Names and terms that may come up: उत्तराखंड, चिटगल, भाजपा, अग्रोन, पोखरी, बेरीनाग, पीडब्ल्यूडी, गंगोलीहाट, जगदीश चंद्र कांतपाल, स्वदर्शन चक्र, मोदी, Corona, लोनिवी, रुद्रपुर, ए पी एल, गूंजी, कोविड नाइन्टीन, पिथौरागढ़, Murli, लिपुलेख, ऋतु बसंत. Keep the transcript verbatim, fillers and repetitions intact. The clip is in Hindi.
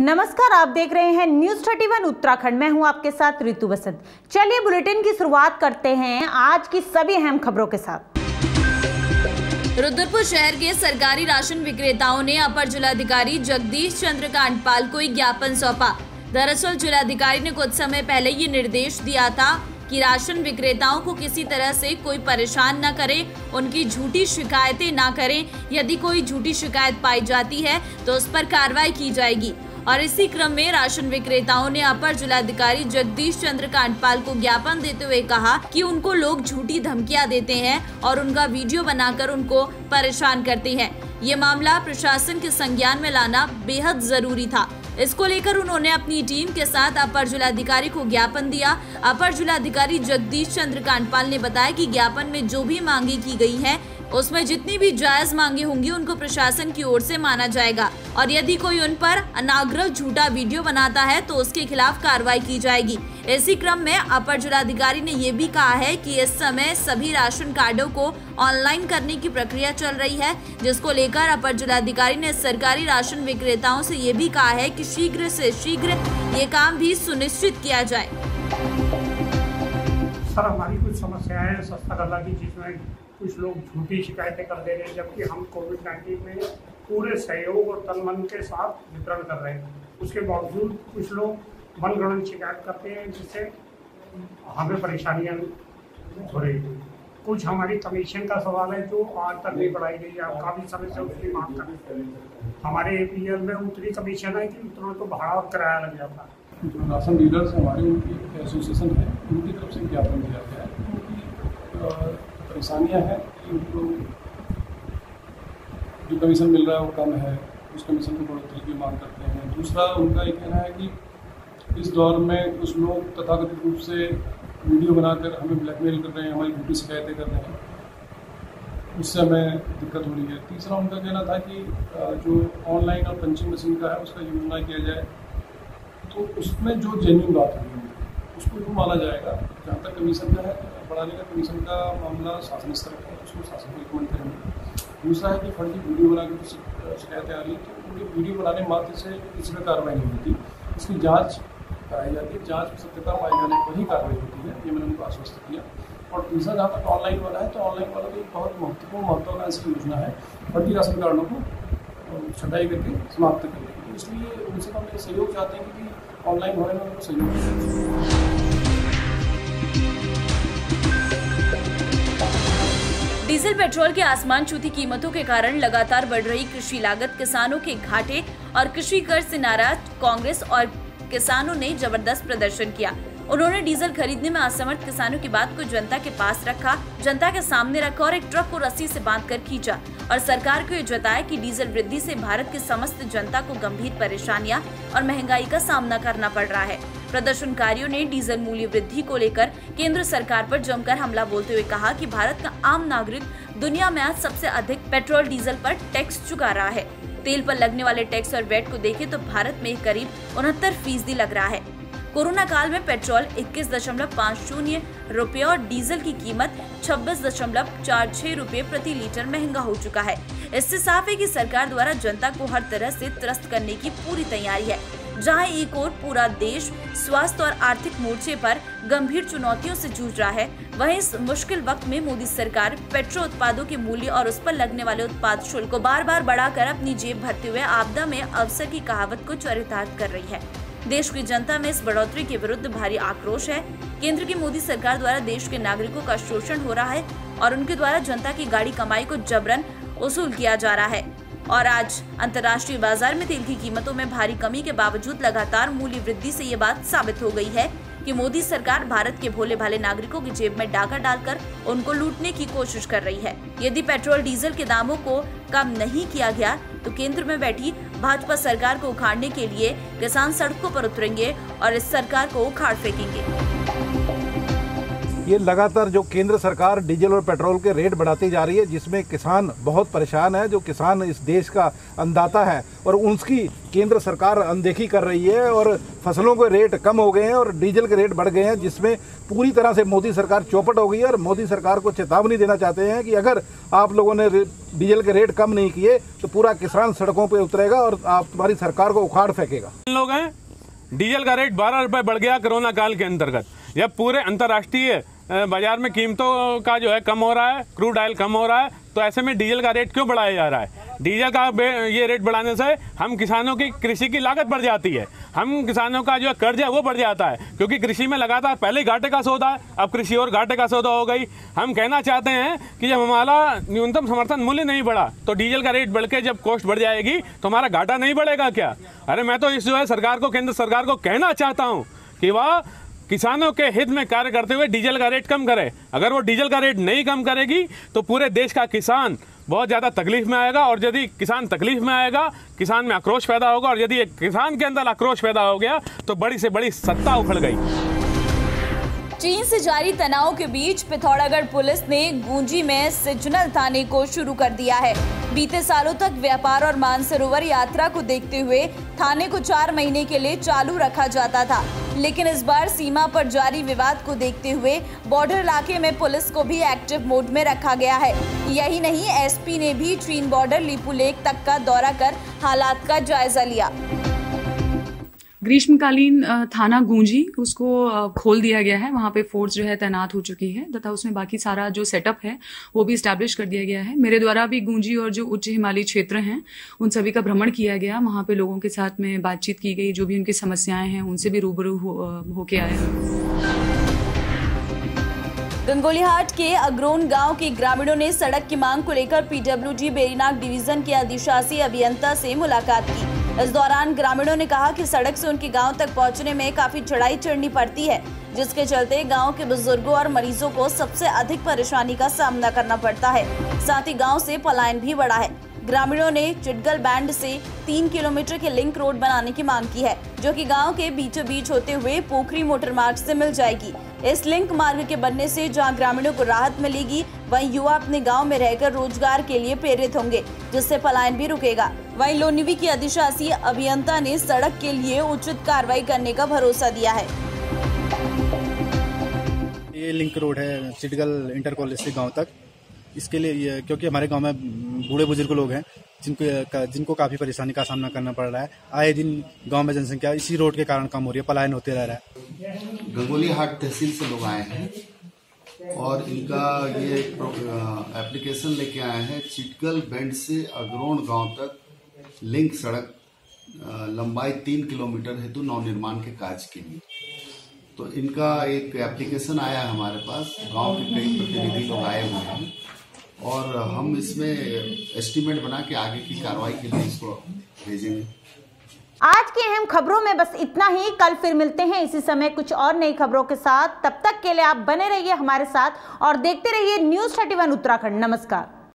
नमस्कार, आप देख रहे हैं न्यूज़ इकतीस उत्तराखंड। मैं हूं आपके साथ ऋतु बसंत। चलिए बुलेटिन की शुरुआत करते हैं आज की सभी अहम खबरों के साथ। रुद्रपुर शहर के सरकारी राशन विक्रेताओं ने अपर जिलाधिकारी जगदीश चंद्र कांतपाल को एक ज्ञापन सौंपा। दरअसल जिलाधिकारी ने कुछ समय पहले ये निर्देश दिया था कि राशन विक्रेताओं को किसी तरह से कोई परेशान न करे, उनकी झूठी शिकायतें ना करें। यदि कोई झूठी शिकायत पाई जाती है तो उस पर कार्रवाई की जाएगी। और इसी क्रम में राशन विक्रेताओं ने अपर जिलाधिकारी जगदीश चंद्र कांतपाल को ज्ञापन देते हुए कहा कि उनको लोग झूठी धमकियां देते हैं और उनका वीडियो बनाकर उनको परेशान करते हैं। ये मामला प्रशासन के संज्ञान में लाना बेहद जरूरी था। इसको लेकर उन्होंने अपनी टीम के साथ अपर जिलाधिकारी को ज्ञापन दिया। अपर जिलाधिकारी जगदीश चंद्र कांतपाल ने बताया कि ज्ञापन में जो भी मांगे की गई है उसमें जितनी भी जायज मांगे होंगी उनको प्रशासन की ओर से माना जाएगा, और यदि कोई उन पर अनाग्रह झूठा वीडियो बनाता है तो उसके खिलाफ कार्रवाई की जाएगी। इसी क्रम में अपर जिलाधिकारी ने ये भी कहा है कि इस समय सभी राशन कार्डों को ऑनलाइन करने की प्रक्रिया चल रही है, जिसको लेकर अपर जिलाधिकारी ने सरकारी राशन विक्रेताओं से ये भी कहा है कि शीघ्र से शीघ्र ये काम भी सुनिश्चित किया जाए। सर, हमारी कुछ समस्याएं सस्ता गल्ला की चीज में कुछ लोग झूठी शिकायतें कर दे रहे हैं, जबकि हम कोविड नाइन्टीन में पूरे सहयोग और तन मन के साथ वितरण कर रहे हैं। उसके बावजूद कुछ लोग मनगढ़ंत शिकायत करते हैं, जिससे हमें परेशानियां हो रही हैं। कुछ हमारी कमीशन का सवाल है जो आज तक नहीं बढ़ाई गई है। काफ़ी समय से उसकी मांग कर हमारे ए पी एल में उतनी कमीशन है कि उतना तो भाड़ा और किराया लग जाता है। जो राशन डीलर्स हमारे उनकी एसोसिएशन है, उनकी तरफ से ज्ञापन दिया गया है। उनकी परेशानियाँ हैं कि उनको जो कमीशन मिल रहा है वो कम है, उस कमीशन को बढ़ोतरी की मांग करते हैं। दूसरा उनका ये कहना है कि इस दौर में कुछ लोग तथाकथित रूप से वीडियो बनाकर हमें ब्लैकमेल कर रहे हैं, हमारी झूठी शिकायतें कर रहे हैं, उससे हमें दिक्कत हो रही है। तीसरा उनका कहना था कि जो ऑनलाइन और पंचिंग मशीन का है उसका यूज ना किया जाए, तो उसमें जो जेन्युइन बात होगी उसको तो माना जाएगा। जहाँ तक कमीशन का है, बढ़ाने का कमीशन का मामला शासन स्तर पर है, उसको शासन को रिकमेंड करेंगे। दूसरा है कि फर्जी वीडियो बना के कुछ शिकायतें आ रही है, तो उनके वीडियो बनाने मात्र से किसी पर कार्रवाई नहीं होती। इसकी जांच कराई जाती है, जांच में सत्यता पाई जाने पर ही कार्रवाई होती है, ये मैंने उनको आश्वस्त किया। और तीसरा, जहाँ तक ऑनलाइन वाला है, तो ऑनलाइन वाला तो एक बहुत महत्वपूर्ण महत्वाकांक्षी योजना है, फर्जी राशन कार्डों को छटाई करके समाप्त करने के लिए। इसलिए उनसे हम ये सहयोग चाहते हैं कि ऑनलाइन होने में उनको सहयोग। डीजल पेट्रोल के आसमान छूती कीमतों के कारण लगातार बढ़ रही कृषि लागत, किसानों के घाटे और कृषि कर से नाराज कांग्रेस और किसानों ने जबरदस्त प्रदर्शन किया। उन्होंने डीजल खरीदने में असमर्थ किसानों की बात को जनता के पास रखा, जनता के सामने रखा और एक ट्रक को रस्सी से बांधकर खींचा और सरकार को ये जताया कि डीजल वृद्धि से भारत की समस्त जनता को गंभीर परेशानियां और महंगाई का सामना करना पड़ रहा है। प्रदर्शनकारियों ने डीजल मूल्य वृद्धि को लेकर केंद्र सरकार पर जमकर हमला बोलते हुए कहा कि भारत का आम नागरिक दुनिया में आज सबसे अधिक पेट्रोल डीजल पर टैक्स चुका रहा है। तेल पर लगने वाले टैक्स और वैट को देखें तो भारत में करीब उनहत्तर फीसदी लग रहा है। कोरोना काल में पेट्रोल इक्कीस दशमलव पाँच शून्य रुपये और डीजल की कीमत छब्बीस दशमलव चार छह रुपये प्रति लीटर महंगा हो चुका है। इससे साफ है कि सरकार द्वारा जनता को हर तरह से त्रस्त करने की पूरी तैयारी है। जहां एक ओर पूरा देश स्वास्थ्य और आर्थिक मोर्चे पर गंभीर चुनौतियों से जूझ रहा है, वहीं इस मुश्किल वक्त में मोदी सरकार पेट्रोल उत्पादों के मूल्य और उस पर लगने वाले उत्पाद शुल्क को बार बार बढ़ाकर अपनी जेब भरते हुए आपदा में अवसर की कहावत को चरितार्थ कर रही है। देश की जनता में इस बढ़ोतरी के विरुद्ध भारी आक्रोश है। केंद्र की मोदी सरकार द्वारा देश के नागरिकों का शोषण हो रहा है और उनके द्वारा जनता की गाढ़ी कमाई को जबरन वसूल किया जा रहा है। और आज अंतर्राष्ट्रीय बाजार में तेल की कीमतों में भारी कमी के बावजूद लगातार मूल्य वृद्धि से ये बात साबित हो गई है कि मोदी सरकार भारत के भोले भाले नागरिकों की जेब में डाका डालकर उनको लूटने की कोशिश कर रही है। यदि पेट्रोल डीजल के दामों को कम नहीं किया गया तो केंद्र में बैठी भाजपा सरकार को उखाड़ने के लिए किसान सड़कों पर उतरेंगे और इस सरकार को उखाड़ फेंकेंगे। ये लगातार जो केंद्र सरकार डीजल और पेट्रोल के रेट बढ़ाती जा रही है, जिसमें किसान बहुत परेशान है, जो किसान इस देश का अन्नदाता है और उसकी केंद्र सरकार अनदेखी कर रही है और फसलों के रेट कम हो गए हैं और डीजल के रेट बढ़ गए हैं, जिसमें पूरी तरह से मोदी सरकार चौपट हो गई है। और मोदी सरकार को चेतावनी देना चाहते हैं कि अगर आप लोगों ने डीजल के रेट कम नहीं किए तो पूरा किसान सड़कों पर उतरेगा और आप तुम्हारी सरकार को उखाड़ फेंकेगा। लोग हैं, डीजल का रेट बारह रुपये बढ़ गया कोरोना काल के अंतर्गत। जब पूरे अंतर्राष्ट्रीय बाजार में कीमतों का जो है कम हो रहा है, क्रूड ऑयल कम हो रहा है, तो ऐसे में डीजल का रेट क्यों बढ़ाया जा रहा है? डीजल का ये रेट बढ़ाने से हम किसानों की कृषि की लागत बढ़ जाती है, हम किसानों का जो कर्ज है वो बढ़ जाता है, क्योंकि कृषि में लगातार पहले घाटे का सौदा है, अब कृषि और घाटे का सौदा हो गई। हम कहना चाहते हैं कि जब हमारा न्यूनतम समर्थन मूल्य नहीं बढ़ा तो डीजल का रेट बढ़ के जब कॉस्ट बढ़ जाएगी तो हमारा घाटा नहीं बढ़ेगा क्या? अरे मैं तो इस जो है सरकार को, केंद्र सरकार को कहना चाहता हूँ कि वह किसानों के हित में कार्य करते हुए डीजल का रेट कम करे। अगर वो डीजल का रेट नहीं कम करेगी तो पूरे देश का किसान बहुत ज़्यादा तकलीफ में आएगा, और यदि किसान तकलीफ में आएगा, किसान में आक्रोश पैदा होगा, और यदि एक किसान के अंदर आक्रोश पैदा हो गया तो बड़ी से बड़ी सत्ता उखड़ गई। चीन से जारी तनाव के बीच पिथौरागढ़ पुलिस ने गूंजी में सिजनल थाने को शुरू कर दिया है। बीते सालों तक व्यापार और मानसरोवर यात्रा को देखते हुए थाने को चार महीने के लिए चालू रखा जाता था, लेकिन इस बार सीमा पर जारी विवाद को देखते हुए बॉर्डर इलाके में पुलिस को भी एक्टिव मोड में रखा गया है। यही नहीं, एसपी ने भी चीन बॉर्डर लिपुलेख तक का दौरा कर हालात का जायजा लिया। ग्रीष्मकालीन थाना गूंजी, उसको खोल दिया गया है, वहाँ पे फोर्स जो है तैनात हो चुकी है तथा उसमें बाकी सारा जो सेटअप है वो भी इस्टेब्लिश कर दिया गया है। मेरे द्वारा भी गूंजी और जो उच्च हिमालयी क्षेत्र हैं उन सभी का भ्रमण किया गया, वहाँ पे लोगों के साथ में बातचीत की गई, जो भी उनकी समस्याएं हैं उनसे भी रूबरू होके आए। गंगोलीहाट के अग्रोन गांव के ग्रामीणों ने सड़क की मांग को लेकर पीडब्ल्यूडी बेरीनाग डिवीजन के अधिशासी अभियंता से मुलाकात की। इस दौरान ग्रामीणों ने कहा कि सड़क से उनके गांव तक पहुंचने में काफी चढ़ाई चढ़नी पड़ती है, जिसके चलते गांव के बुजुर्गों और मरीजों को सबसे अधिक परेशानी का सामना करना पड़ता है। साथ ही गाँव से पलायन भी बढ़ा है। ग्रामीणों ने चिटगल बैंड से तीन किलोमीटर के लिंक रोड बनाने की मांग की है, जो कि गांव के बीचों बीच होते हुए पोखरी मोटर मार्ग से मिल जाएगी। इस लिंक मार्ग के बनने से जहां ग्रामीणों को राहत मिलेगी, वहीं युवा अपने गांव में रहकर रोजगार के लिए प्रेरित होंगे, जिससे पलायन भी रुकेगा। वहीं लोनिवी की अधिशासी अभियंता ने सड़क के लिए उचित कार्रवाई करने का भरोसा दिया है। ये लिंक रोड है चिटगल इंटर कॉलेज से गाँव तक, इसके लिए क्योंकि हमारे गांव में बूढ़े बुजुर्ग लोग हैं जिनको जिनको काफ़ी परेशानी का सामना करना पड़ रहा है। आए दिन गांव में जनसंख्या इसी रोड के कारण कम हो रही है, पलायन होते रह रहा है। गंगोलीहाट तहसील से लोग आए हैं और इनका ये एप्लीकेशन लेके आए हैं। चिटगल बैंड से अग्रोन गांव तक लिंक सड़क लंबाई तीन किलोमीटर हेतु नवनिर्माण के कार्य के लिए, तो इनका एक एप्लीकेशन आया है हमारे पास। गांव के कई प्रतिनिधि लोग आए हुए हैं और हम इसमें एस्टीमेट बना के आगे की कार्रवाई के लिए इसको भेजेंगे। आज की अहम खबरों में बस इतना ही। कल फिर मिलते हैं इसी समय कुछ और नई खबरों के साथ। तब तक के लिए आप बने रहिए हमारे साथ और देखते रहिए न्यूज़ इकतीस उत्तराखंड। नमस्कार।